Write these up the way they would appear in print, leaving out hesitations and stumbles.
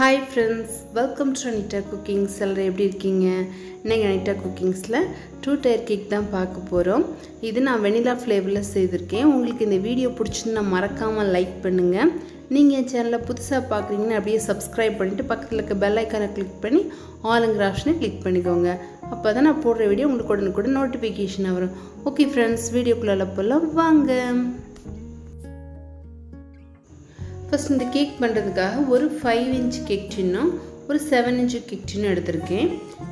Hi friends, welcome to Anita Cookings. எல்லாரும் எப்படி இருக்கீங்க? இன்னைக்கு Anita Cookingsல 2 tier cake தான் பார்க்க போறோம். இது நான் வெனிலா ஃப்ளேவர்ல செய்திருக்கேன். உங்களுக்கு இந்த வீடியோ பிடிச்சிருந்தா மறக்காம லைக் பண்ணுங்க. நீங்க இந்த சேனலை புதுசா பார்க்கறீங்கன்னா அப்படியே subscribe பண்ணிட்டு பக்கத்துல இருக்க bell icon-ஐ click பண்ணி ஆல்ங்கற ஆப்ஷனை click பண்ணிக்கோங்க. அப்பதான் நான் போடுற வீடியோ உங்களுக்கு உடனுக்குடன் நோட்டிஃபிகேஷன் வரும். ஓகே friends, வீடியோக்குள்ள போலாம் வாங்க. फर्स्ट இந்த கேக் பண்றதுக்காக ஒரு 5 इंच கேக் டின்னும் ஒரு 7 इंच கேக் டின்னும் எடுத்துர்க்கேன்.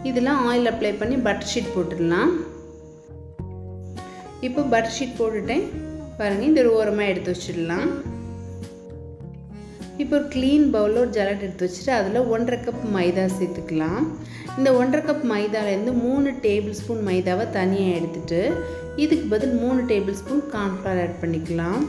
இதல ஆயில் அப்ளை பண்ணி பட்டர் ஷீட் போட்டுறலாம். இப்போ பட்டர் ஷீட் போட்டுட்டேன். பாருங்க இந்த ஓரமா எடுத்து வச்சிரலாம். இப்போ ஒரு க்ளீன் பவுல்ல ஒரு ஜலட் எடுத்து வச்சிட்டு அதுல 1.5 கப் மைதா சேர்த்துக்கலாம். இந்த 1.5 கப் மைதால இருந்து 3 டேபிள்ஸ்பூன் மைதாவை தனியா எடுத்துட்டு இதுக்கு பதில் 3 டேபிள்ஸ்பூன் கார்ன் ஃப்ளவர் ஆட் பண்ணிக்கலாம்.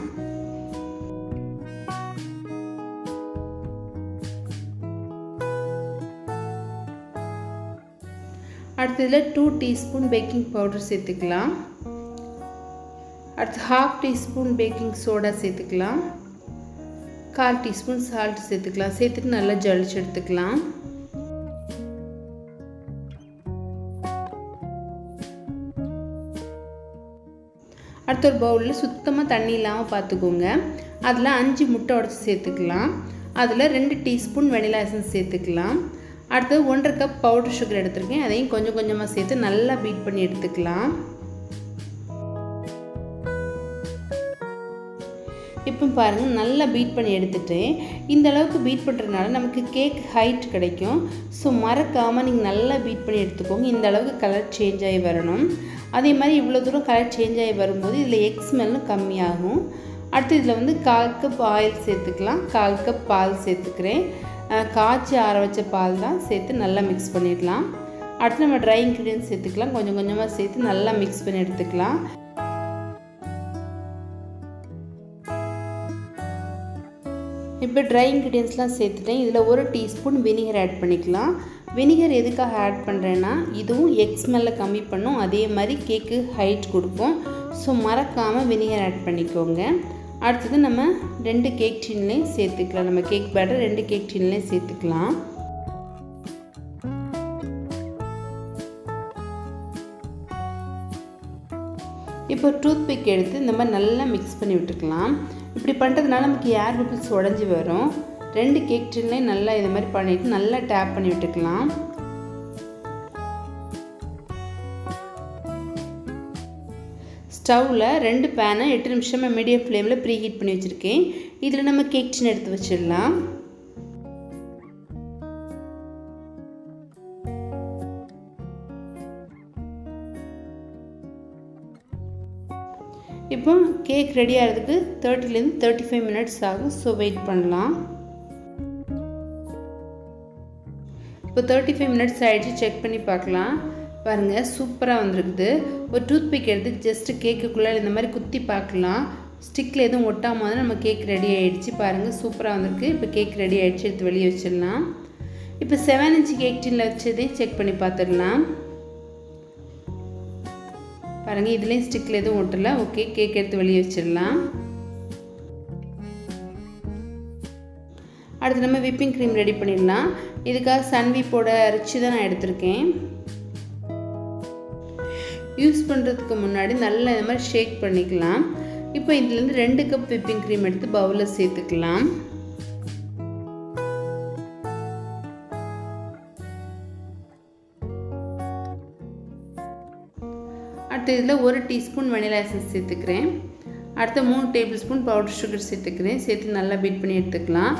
அடுத்து 2 teaspoon baking powder சேர்த்துக்கலாம். அடுத்து 1/2 teaspoon baking soda சேர்த்துக்கலாம். 1/4 teaspoon salt சேர்த்துக்கலாம். சேர்த்துட்டு நல்லா ஜலிச்சு எடுத்துக்கலாம். அடுத்து ஒரு பவுல்ல சுத்தமா தண்ணி இல்லாம பாத்துக்கோங்க. அதுல 5 முட்டை உடைச்சு சேர்த்துக்கலாம். அதுல 2 teaspoon vanilla essence சேர்த்துக்கலாம். அடுத்து 1.5 கப் பவுடர் சுகர் எடுத்துர்க்கேன். அதையும் கொஞ்சம் கொஞ்சமா சேர்த்து நல்லா பீட் பண்ணி எடுத்துக்கலாம். இப்போ பாருங்க நல்லா பீட் பண்ணி எடுத்துட்டேன். இந்த அளவுக்கு பீட் பண்றதுனால நமக்கு கேக் ஹைட் கிடைக்கும். சோ மறக்காம நீங்க நல்லா பீட் பண்ணி எடுத்துக்கோங்க. இந்த அளவுக்கு கலர் சேஞ்ச் ஆகி வரணும். அதே மாதிரி இவ்வளவு தூரம் கலர் சேஞ்ச் ஆகி வரும்போது இதுல எக் ஸ்மெல்லும் கம்மியாகும். அடுத்து இதுல வந்து 1/4 கப் ஆயில் சேர்த்துக்கலாம். 1/4 கப் பால் சேர்த்துக்கிறேன். காய்ச்சி ஆற வச்ச பால் தான் சேர்த்து நல்லா மிக்ஸ் பண்ணிடலாம். அடுத்து நம்ம ட்ரை இன்கிரீடியன்ஸ் சேர்த்துக்கலாம். கொஞ்சம் கொஞ்சமாக சேர்த்து நல்லா மிக்ஸ் பண்ணி எடுத்துக்கலாம். இப்போ ட்ரை இன்கிரீடியன்ஸ்லாம் சேர்த்துட்டேன். இதில் ஒரு டீஸ்பூன் வினிகர் ஆட் பண்ணிக்கலாம். வினிகர் எதுக்காக ஆட் பண்ணுறேன்னா இதுவும் எக் ஸ்மெல்லை கம்மி பண்ணும். அதே மாதிரி கேக்கு ஹைட் கொடுக்கும். ஸோ மறக்காமல் வினிகர் ஆட் பண்ணிக்கோங்க. அடுத்து நம்ம 2 கேக் டின்லயும் சேர்த்துக்கலாம். நம்ம கேக் பேட்டர் 2 கேக் டின்லயும் சேர்த்துக்கலாம். இப்போ டூத் பிக் எடுத்து இந்த மாதிரி நல்லா மிக்ஸ் பண்ணி விட்டுக்கலாம். இப்படி பண்றதுனால நமக்கு ஏர் பிபிள்ஸ் உடைஞ்சு வரும். 2 கேக் டின்லயும் நல்லா இந்த மாதிரி பண்ணிட்டு நல்லா டேப் பண்ணி விட்டுக்கலாம். ஸ்டவ்வில் 2 பேனை 8 நிமிஷமாக மீடியம் ஃப்ளேமில் ப்ரீ ஹீட் பண்ணி வச்சுருக்கேன். இதில் நம்ம கேக் டின் எடுத்து வச்சிடலாம். இப்போ கேக் ரெடி ஆகிறதுக்கு 30-35 மினிட்ஸ் ஆகும். ஸோ வெயிட் பண்ணலாம். இப்போ 35 மினிட்ஸ் ஆகிடுச்சு. செக் பண்ணி பார்க்கலாம். பாருங்க சூப்பராக வந்துருக்குது. ஒரு டூத் பிக் எடுத்து ஜஸ்ட் கேக்குக்குள்ளே இந்த மாதிரி குத்தி பார்க்கலாம். ஸ்டிக்கில் எதுவும் ஒட்டாமல் நம்ம கேக் ரெடி ஆகிடுச்சு. பாருங்கள் சூப்பராக வந்திருக்கு. இப்போ கேக் ரெடி ஆகிடுச்சு. எடுத்து வெளியே வச்சிடலாம். இப்போ 7 இன்ச் கேக் டின்ல வச்சதையும் செக் பண்ணி பார்த்துடலாம். பாருங்கள் இதுலேயும் ஸ்டிக்கில் எதுவும் ஒட்டலை. ஓகே கேக் எடுத்து வெளியே வச்சிடலாம். அடுத்து நம்ம விப்பிங் க்ரீம் ரெடி பண்ணிடலாம். இதுக்காக சன்விப்போட ரிச்சு தான் நான் எடுத்திருக்கேன். யூஸ் பண்ணுறதுக்கு முன்னாடி நல்லா இந்த மாதிரி ஷேக் பண்ணிக்கலாம். இப்போ இதுலேருந்து 2 கப் விப்பிங் க்ரீம் எடுத்து பவுலில் சேர்த்துக்கலாம். அடுத்து இதில் 1 டீஸ்பூன் வெனிலா எசன்ஸ் சேர்த்துக்கிறேன். அடுத்து 3 டேபிள் ஸ்பூன் பவுடர் சுகர் சேர்த்துக்கிறேன். சேர்த்து நல்லா பீட் பண்ணி எடுத்துக்கலாம்.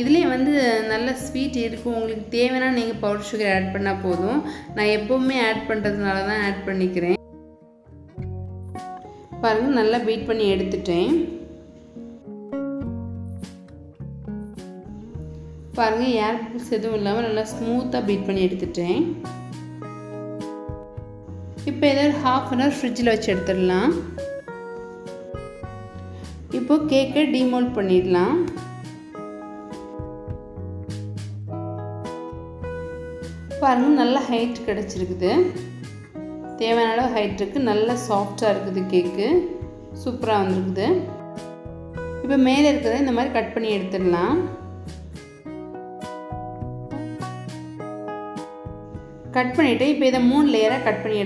இதுலேயே வந்து நல்லா ஸ்வீட் இருக்கும். உங்களுக்கு தேவைன்னா நீங்கள் பவுடர் சுகர் ஆட் பண்ணால் போதும். நான் எப்போவுமே ஆட் பண்ணுறதுனால தான் ஆட் பண்ணிக்கிறேன். பாருங்கள் நல்லா பீட் பண்ணி எடுத்துட்டேன். பாருங்கள் ஏர் பிபிள்ஸ் எதுவும் இல்லாமல் நல்லா ஸ்மூத்தாக பீட் பண்ணி எடுத்துட்டேன். இப்போ ஏதாவது 1/2 hour ஃப்ரிட்ஜில் வச்சு எடுத்துடலாம். இப்போ கேக்கை டிமோல்ட் பண்ணிடலாம். பாருங்க நல்ல ஹைட் கிடைச்சிருக்குது. தேவையான அளவு ஹைட் இருக்கு. நல்ல சாஃப்டாக இருக்குது கேக்கு. சூப்பராக வந்துருக்குது. இப்போ மேலே இருக்கிறத இந்த மாதிரி கட் பண்ணி எடுத்துடலாம். कट पड़े इतना मूणु लेयर कट पड़ी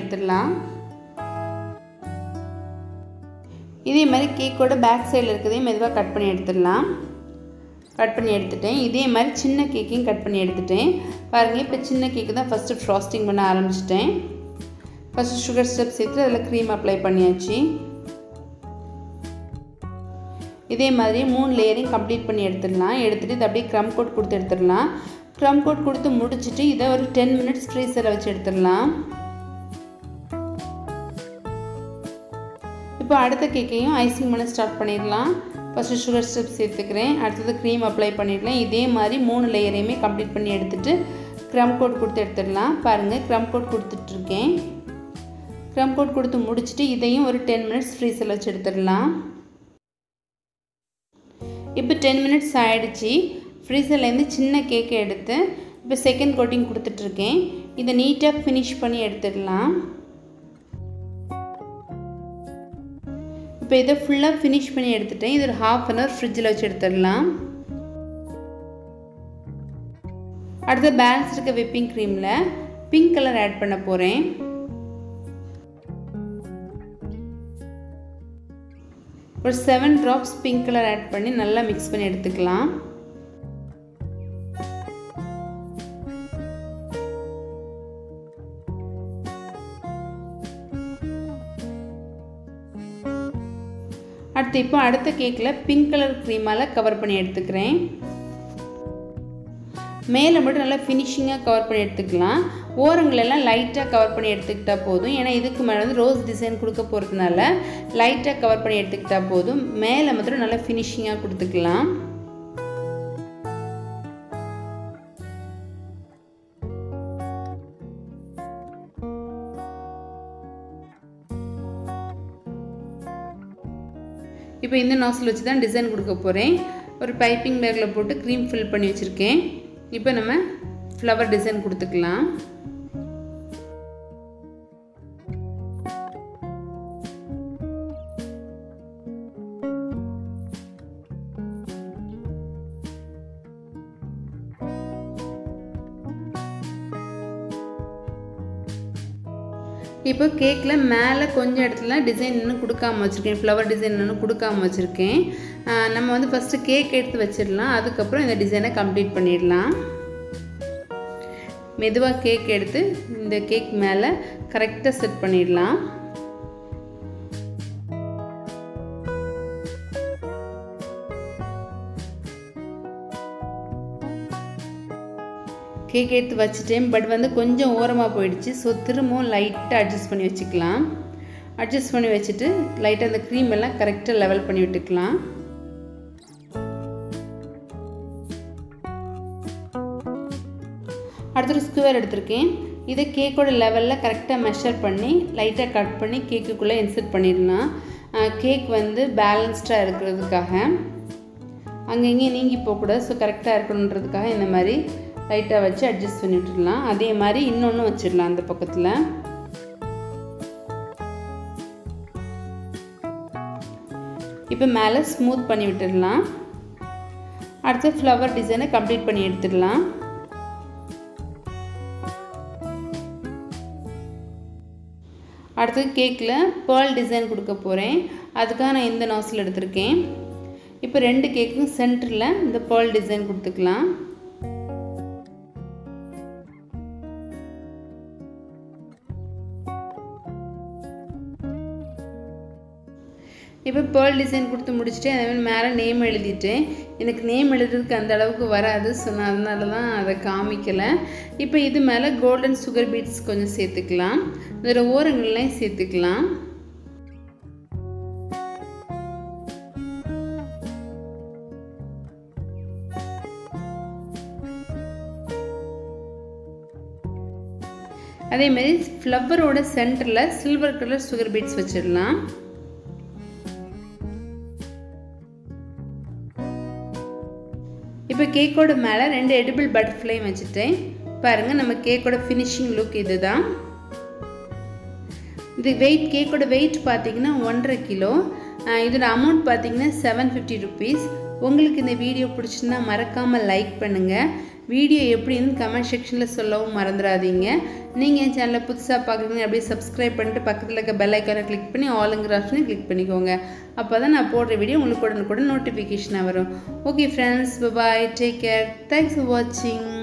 एड़ेमारी केको बैक सैडल मेव कट पड़ी एटें चिन्ह केक कट पड़ी एटें पांग चिन्ह केक फर्स्ट फ्रास्टिंग पड़ आरमीचें फर्स्ट सुगर स्टेप से क्रीम अप्लाई पड़ियाची इेमारी मूणु लेयरिंग कंप्लीट पड़ी एट अब क्रम कोट को क्रम कोट को मुड़चिटे और 10 मिनट्स फ्रीजर वोचर इतना आइसिंग बना स्टार्ट पड़ा फर्स्ट सुगर स्टेप से क्रीम अप्लाई पड़े मूणु लेयरें कंप्लीट पड़ी एटे क्रम कोट को क्रम कोट को क्रम कोट को मुड़चिटे और 10 मिनट्स फ्रीजर वोचर இப்போ 10 மினிட்ஸ் ஆயிடுச்சு ஃப்ரீசர்ல இருந்து சின்ன கேக் எடுத்து இப்போ செகண்ட் கோட்டிங் கொடுத்துட்டு இருக்கேன் இத நீட்டா ஃபினிஷ் பண்ணி எடுத்துடலாம் இப்போ இத ஃபுல்லா ஃபினிஷ் பண்ணி எடுத்துட்டேன் இது ஒரு 1/2 hour ஃப்ரிட்ஜ்ல வச்சு எடுத்துடலாம் அடுத்து பேலன்ஸ் இருக்க whipping creamல பிங்க் கலர் ஆட் பண்ண போறேன் और 7 ड्राप्स पिंक कलर ऐड पड़ी ना मिक्स पड़ी एडुत्तुक्कलाम அடுத்து இப்போ அடுத்த கேக்ல पिंक कलर क्रीमाला कवर पड़ी एडुत्तुक्कुरेन மேல மட்டும் நல்லா ஃபினிஷிங்கா கவர் பண்ணி எடுத்துக்கலாம் ஓரங்களை எல்லாம் லைட்டா கவர் பண்ணி எடுத்துக்கிட்டா போதும் ஏனா இதுக்கு மேல வந்து ரோஸ் டிசைன் கொடுக்க போறதுனால லைட்டா கவர் பண்ணி எடுத்துக்கிட்டா போதும் மேல மட்டும் நல்லா ஃபினிஷிங்கா கொடுத்துக்கலாம் இப்போ இந்த நாஸ்ல வச்சு தான் டிசைன் கொடுக்க போறேன் ஒரு பைப்பிங் பேக்ல போட்டு க்ரீம் ஃபில் பண்ணி வச்சிருக்கேன் இப்போ நம்ம ஃப்ளவர் டிசைன் கொடுத்துக்கலாம் இப்போ கேக்ல மேலே கொஞ்சம் இடத்துல டிசைன் இன்னும் கொடுக்காம வச்சிருக்கேன் ஃப்ளவர் டிசைன் இன்னும் கொடுக்காம வச்சிருக்கேன் நம்ம வந்து ஃபர்ஸ்ட் கேக் எடுத்து வச்சிரலாம் அதுக்கு அப்புறம் இந்த டிசைனை கம்ப்ளீட் பண்ணிரலாம் மெதுவா கேக் எடுத்து இந்த கேக் மேலே கரெக்ட்டா செட் பண்ணிரலாம் கேக் எடுத்து வச்சிட்டேன் பட் வந்து கொஞ்சம் ஓரமா போயிடுச்சு சோ திரும்ப லைட்டா அட்ஜஸ்ட் பண்ணி வச்சுக்கலாம் அட்ஜஸ்ட் பண்ணி வச்சிட்டு லைட்டா அந்த க்ரீம் எல்லாம் கரெக்ட்டா லெவல் பண்ணி விட்டுக்கலாம் அடுத்து ஒரு ஸ்கொயர் எடுத்துர்க்கேன் இத கேக்கோட லெவல்ல கரெக்ட்டா மெஷர் பண்ணி லைட்டா கட் பண்ணி கேக்குக்குள்ள இன்சர்ட் பண்ணிரலாம் கேக் வந்து பேலன்ஸ்டா இருக்குிறதுக்காக அங்கங்க நீங்கி போக கூடாது சோ கரெக்ட்டா இருக்கணும்ன்றதுக்காக இந்த மாதிரி லைட்டா வச்சு அட்ஜஸ்ட் பண்ணி விட்டுறலாம் அதே மாதிரி இன்னொன்னு வச்சிரலாம் அந்த பக்கத்துல இப்போ மேலே ஸ்மூத் பண்ணி விட்டுறலாம் அடுத்து ஃப்ளவர் டிசைனை கம்ப்ளீட் பண்ணி எடுத்துடலாம் அடுத்து கேக்ல pearl டிசைன் கொடுக்க போறேன் அதுக்காக நான் இந்த நாஸ்ல எடுத்துர்க்கேன் இப்போ ரெண்டு கேக்கும் சென்டர்ல இந்த pearl டிசைன் கொடுத்துக்கலாம் இப்போ pearl டிசைன் கொடுத்து முடிச்சிட்டு அதேவே மேல நேம் எழுதிட்டேன் எனக்கு நேம் எழுதுறதுக்கு அந்த அளவுக்கு வராது சோ நான் அதனால தான் அத காமிக்கல இப்போ இது மேல கோல்டன் sugar beads கொஞ்சம் சேர்த்துக்கலாம் வேற ஓரங்கள்ல சேர்த்துக்கலாம் அதே மாதிரி ஃப்ளவரோட சென்டர்ல சில்வர் கலர் sugar beads வச்சிரலாம் இப்போ கேக்கோட மேல ரெண்டு எடிபிள் பட்டர்ஃப்ளை வச்சிட்டேன் பாருங்க நம்ம கேக்கோட ஃபினிஷிங் லுக் இதுதான் இது weight கேக்கோட weight பாத்தீங்கன்னா 1.5 kg இதோட அமௌண்ட் பாத்தீங்கன்னா 750 rupees உங்களுக்கு இந்த வீடியோ பிடிச்சிருந்தா மறக்காம லைக் பண்ணுங்க வீடியோ எப்படின்னு கமெண்ட் செக்ஷனில் சொல்லவும் மறந்துடாதீங்க. நீங்கள் என் சேனலை புதுசாக பார்க்குறீங்க அப்படியே சப்ஸ்கிரைப் பண்ணிட்டு பக்கத்தில் இருக்க பெல் ஐக்கானை கிளிக் பண்ணி ஆளுங்கிற ஆப்ஷனை கிளிக் பண்ணிக்கோங்க. அப்போ தான் நான் போடுற வீடியோ உங்களுக்கு உடனுக்குடன் நோட்டிஃபிகேஷனாக வரும். Okay friends, bye, take care, thanks for வாட்சிங்.